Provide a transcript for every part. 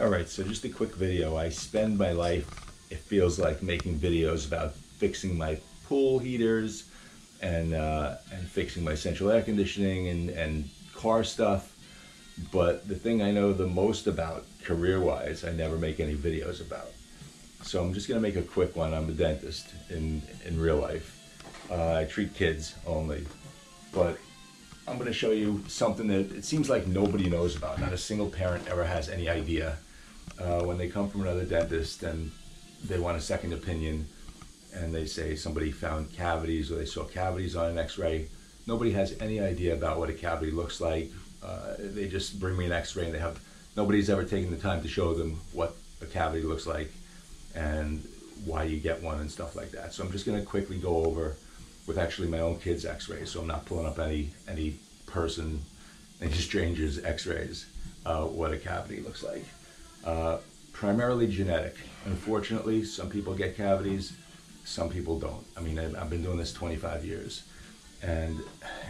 All right, so just a quick video. I spend my life, it feels like, making videos about fixing my pool heaters and fixing my central air conditioning and car stuff. But the thing I know the most about career-wise, I never make any videos about. So I'm just gonna make a quick one. I'm a dentist in real life. I treat kids only, but I'm gonna show you something that it seems like nobody knows about. Not a single parent ever has any idea. When they come from another dentist and they want a second opinion and they say somebody found cavities or they saw cavities on an x-ray, nobody has any idea about what a cavity looks like. They just bring me an x-ray and nobody's ever taken the time to show them what a cavity looks like and why you get one and stuff like that. So I'm just gonna quickly go over with actually my own kids' x-rays, so I'm not pulling up any person, any stranger's x-rays, what a cavity looks like. Primarily genetic. Unfortunately, some people get cavities, some people don't. I mean, I've been doing this 25 years, and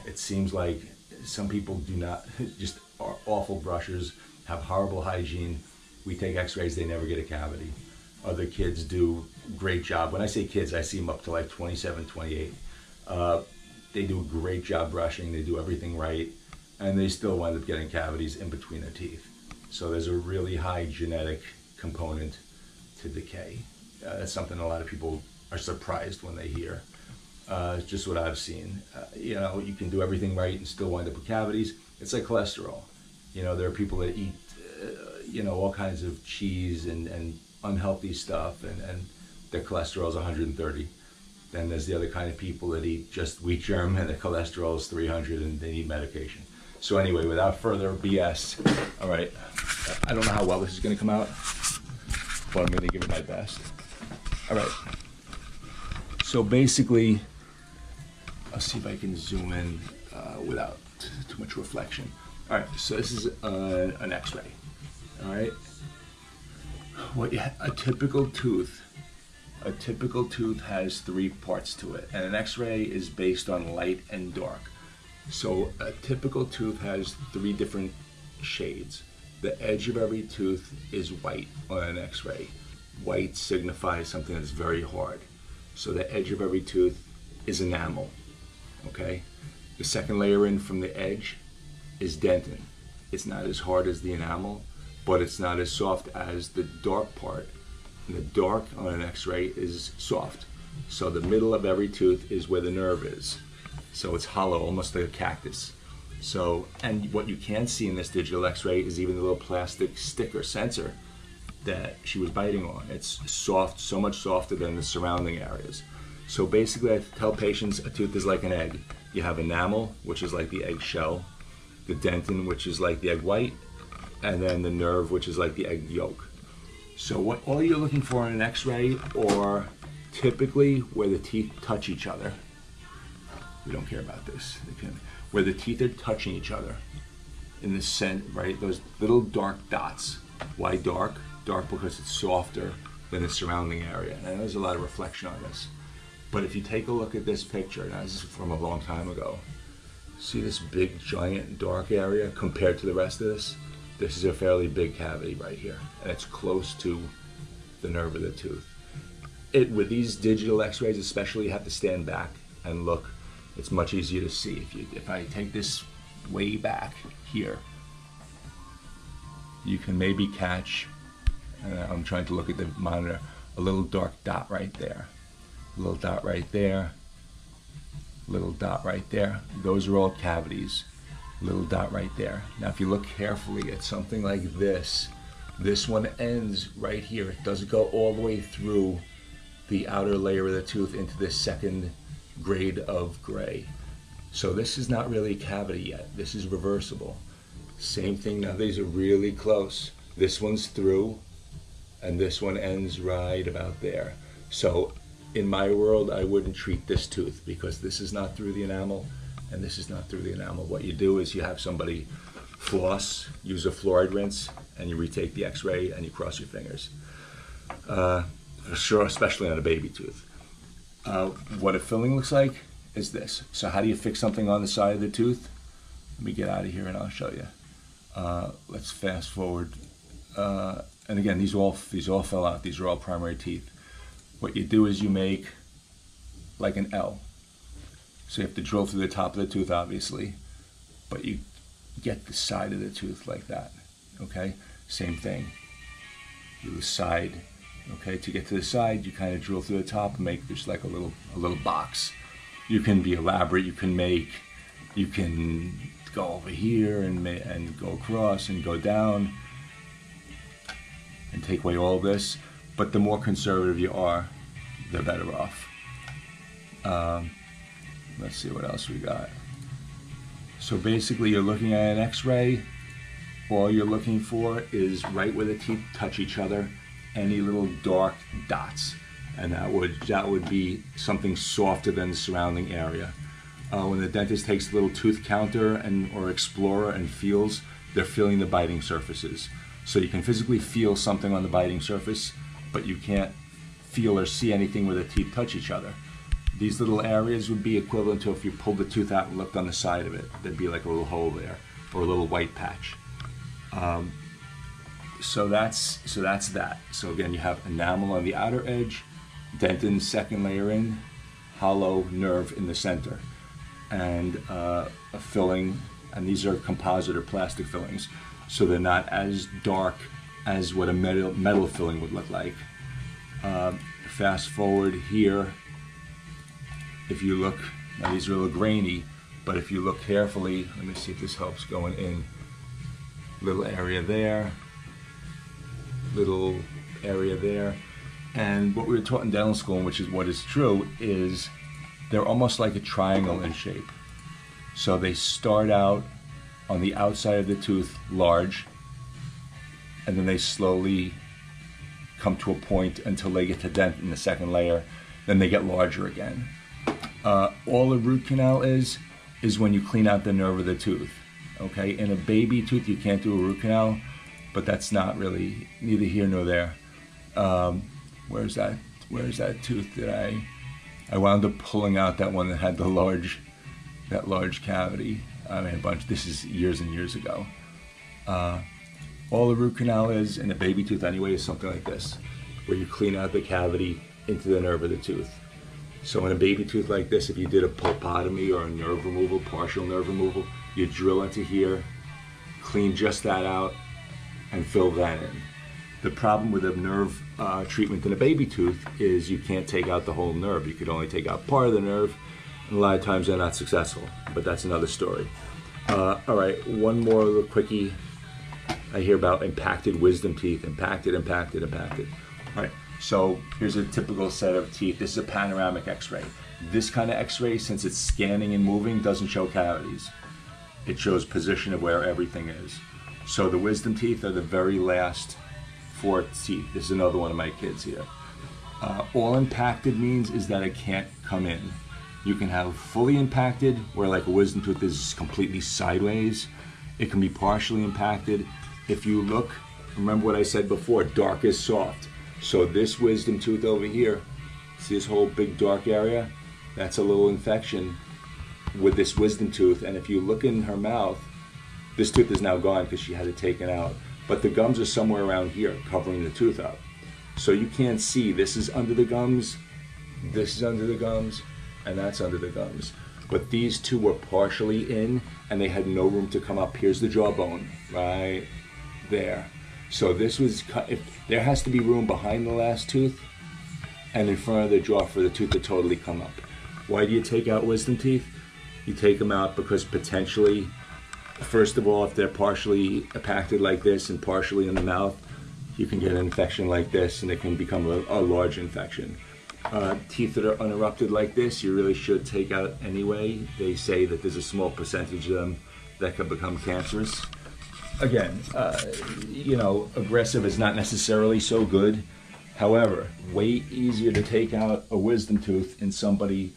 it seems like some people do not, just are awful brushers, have horrible hygiene. We take x-rays, they never get a cavity. Other kids do a great job. When I say kids, I see them up to like 27, 28. They do a great job brushing, they do everything right, and they still wind up getting cavities in between their teeth. So there's a really high genetic component to decay. That's something a lot of people are surprised when they hear. It's just what I've seen. You know, you can do everything right and still wind up with cavities. It's like cholesterol. You know, there are people that eat, you know, all kinds of cheese and unhealthy stuff, and their cholesterol is 130. Then there's the other kind of people that eat just wheat germ and the cholesterol is 300 and they need medication. So anyway, without further BS, all right, I don't know how well this is gonna come out, but I'm gonna give it my best. All right, so basically, I'll see if I can zoom in without too much reflection. All right, so this is an x-ray, all right? A typical tooth has three parts to it, and an x-ray is based on light and dark. So a typical tooth has three different shades. The edge of every tooth is white on an x-ray. White signifies something that's very hard. So the edge of every tooth is enamel, okay? The second layer in from the edge is dentin. It's not as hard as the enamel, but it's not as soft as the dark part. And the dark on an x-ray is soft. So the middle of every tooth is where the nerve is. So it's hollow, almost like a cactus. So, and what you can see in this digital x-ray is even the little plastic stick or sensor that she was biting on. It's soft, so much softer than the surrounding areas. So basically I tell patients a tooth is like an egg. You have enamel, which is like the egg shell, the dentin, which is like the egg white, and then the nerve, which is like the egg yolk. So what all you're looking for in an x-ray are typically where the teeth touch each other. We don't care about this. Where the teeth are touching each other in the center, right? Those little dark dots. Why dark? Dark because it's softer than the surrounding area. And I know there's a lot of reflection on this. But if you take a look at this picture, now this is from a long time ago. See this big, giant, dark area compared to the rest of this? This is a fairly big cavity right here, and it's close to the nerve of the tooth. With these digital x-rays especially, you have to stand back and look. It's much easier to see. If I take this way back here, you can maybe catch, and I'm trying to look at the monitor, a little dark dot right there. A little dot right there. Little dot right there. Those are all cavities. Little dot right there. Now if you look carefully at something like this, this one ends right here. It doesn't go all the way through the outer layer of the tooth into this second grade of gray. So this is not really a cavity yet. This is reversible. Same thing now, these are really close. This one's through and this one ends right about there. So in my world, I wouldn't treat this tooth because this is not through the enamel. And this is not through the enamel. What you do is you have somebody floss, use a fluoride rinse, and you retake the x-ray and you cross your fingers. For sure, especially on a baby tooth. What a filling looks like is this. So how do you fix something on the side of the tooth? Let me get out of here and I'll show you. Let's fast forward. and again, these all fell out. These are all primary teeth. What you do is you make like an L. So you have to drill through the top of the tooth, obviously, but you get the side of the tooth like that, okay? Same thing, do the side, okay? To get to the side, you kind of drill through the top and make just like a little box. You can be elaborate, you can go over here and go across and go down and take away all this, but the more conservative you are, the better off. Let's see what else we got. So basically you're looking at an x-ray. All you're looking for is right where the teeth touch each other, any little dark dots. And that would be something softer than the surrounding area. When the dentist takes a little tooth counter or explorer and feels, they're feeling the biting surfaces. So you can physically feel something on the biting surface, but you can't feel or see anything where the teeth touch each other. These little areas would be equivalent to if you pulled the tooth out and looked on the side of it. There'd be like a little hole there, or a little white patch. So that's that. So again, you have enamel on the outer edge, dentin second layer in, hollow nerve in the center, and a filling, and these are composite or plastic fillings, so they're not as dark as what a metal filling would look like. Fast forward here. If you look, now these are a little grainy, but if you look carefully, let me see if this helps, going in, little area there, little area there, and what we were taught in dental school, which is what is true, is they're almost like a triangle in shape. So they start out on the outside of the tooth large, and then they slowly come to a point until they get to dent in the second layer, then they get larger again. All a root canal is when you clean out the nerve of the tooth, okay? In a baby tooth, you can't do a root canal, but that's not really neither here nor there. Where's that tooth that I wound up pulling out, that one that had the large cavity? I mean, a bunch, this is years and years ago. All a root canal is, in a baby tooth anyway, is something like this, where you clean out the cavity into the nerve of the tooth. So in a baby tooth like this, if you did a pulpotomy or a nerve removal, partial nerve removal, you drill into here, clean just that out, and fill that in. The problem with a nerve treatment in a baby tooth is you can't take out the whole nerve. You could only take out part of the nerve, and a lot of times they're not successful, but that's another story. All right, one more little quickie. I hear about impacted wisdom teeth, impacted. All right. So here's a typical set of teeth. This is a panoramic x-ray. This kind of x-ray, since it's scanning and moving, doesn't show cavities. It shows position of where everything is. So the wisdom teeth are the very last four teeth. This is another one of my kids here. All impacted means is that it can't come in. You can have fully impacted, where like a wisdom tooth is completely sideways. It can be partially impacted. If you look, remember what I said before, dark is soft. So this wisdom tooth over here, see this whole big dark area? That's a little infection with this wisdom tooth. And if you look in her mouth, this tooth is now gone because she had it taken out. But the gums are somewhere around here, covering the tooth up. So you can't see, this is under the gums, this is under the gums, and that's under the gums. But these two were partially in, and they had no room to come up. Here's the jawbone, right there. So this was, if there has to be room behind the last tooth and in front of the jaw for the tooth to totally come up. Why do you take out wisdom teeth? You take them out because potentially, first of all, if they're partially impacted like this and partially in the mouth, you can get an infection like this, and it can become a large infection. Teeth that are unerupted like this, you really should take out anyway. They say that there's a small percentage of them that can become cancerous. Again, you know, aggressive is not necessarily so good. However, way easier to take out a wisdom tooth in somebody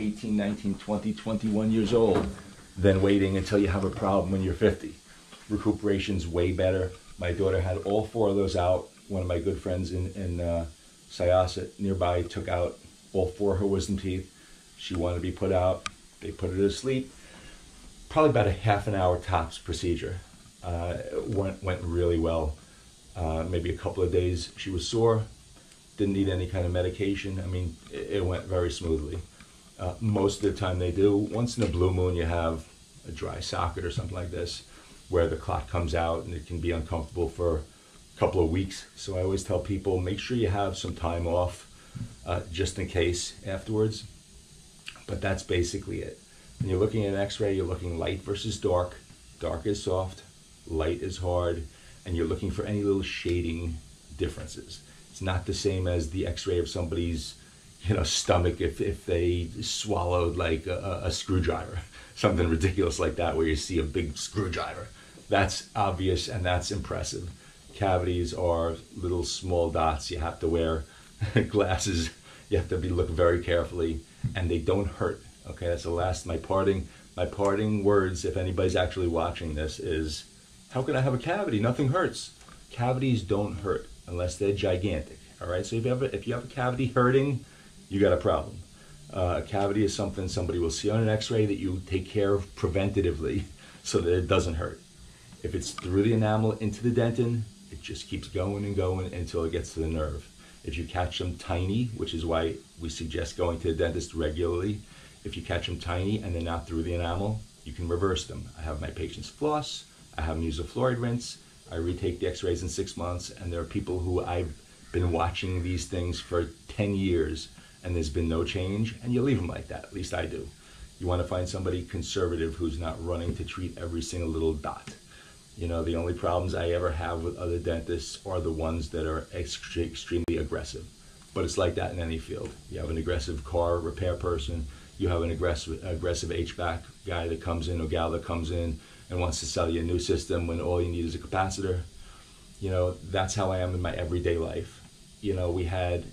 18, 19, 20, 21 years old than waiting until you have a problem when you're 50. Recuperation's way better. My daughter had all four of those out. One of my good friends in Syosset nearby took out all four of her wisdom teeth. She wanted to be put out. They put her to sleep. Probably about a half an hour tops procedure. Went really well. maybe a couple of days she was sore, didn't need any kind of medication. I mean, it went very smoothly. Most of the time they do. Once in a blue moon you have a dry socket or something like this where the clot comes out and it can be uncomfortable for a couple of weeks. So I always tell people, make sure you have some time off just in case afterwards. But that's basically it. When you're looking at an x-ray, you're looking light versus dark. Dark is soft, light is hard, and you're looking for any little shading differences. It's not the same as the x-ray of somebody's, you know, stomach if they swallowed like a screwdriver, something ridiculous like that where you see a big screwdriver. That's obvious and that's impressive. Cavities are little small dots. You have to wear glasses. You have to look very carefully, and they don't hurt. Okay, that's the last, my parting words, if anybody's actually watching this, is how can I have a cavity? Nothing hurts. Cavities don't hurt unless they're gigantic. All right, so if you have a cavity hurting, you got a problem. A cavity is something somebody will see on an x-ray that you take care of preventatively so that it doesn't hurt. If it's through the enamel into the dentin, it just keeps going and going until it gets to the nerve. If you catch them tiny, which is why we suggest going to the dentist regularly, if you catch them tiny and they're not through the enamel, you can reverse them. I have my patients floss, I have them use a fluoride rinse, I retake the x-rays in 6 months, and there are people who I've been watching these things for 10 years and there's been no change, and you leave them like that, at least I do. You want to find somebody conservative who's not running to treat every single little dot. You know, the only problems I ever have with other dentists are the ones that are extremely aggressive. But it's like that in any field. You have an aggressive car repair person, you have an aggressive HVAC guy that comes in or gal that comes in and wants to sell you a new system when all you need is a capacitor. You know, that's how I am in my everyday life. You know, we had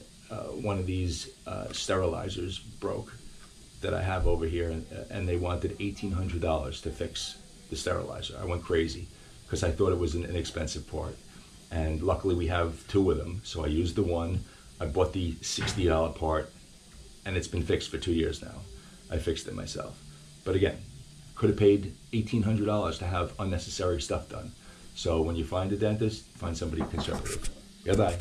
one of these sterilizers broke that I have over here, and they wanted $1,800 to fix the sterilizer. I went crazy because I thought it was an inexpensive part. And luckily we have two of them, so I used the one. I bought the $60 part, and it's been fixed for 2 years now. I fixed it myself. But again, could have paid $1,800 to have unnecessary stuff done. So when you find a dentist, find somebody conservative. Goodbye.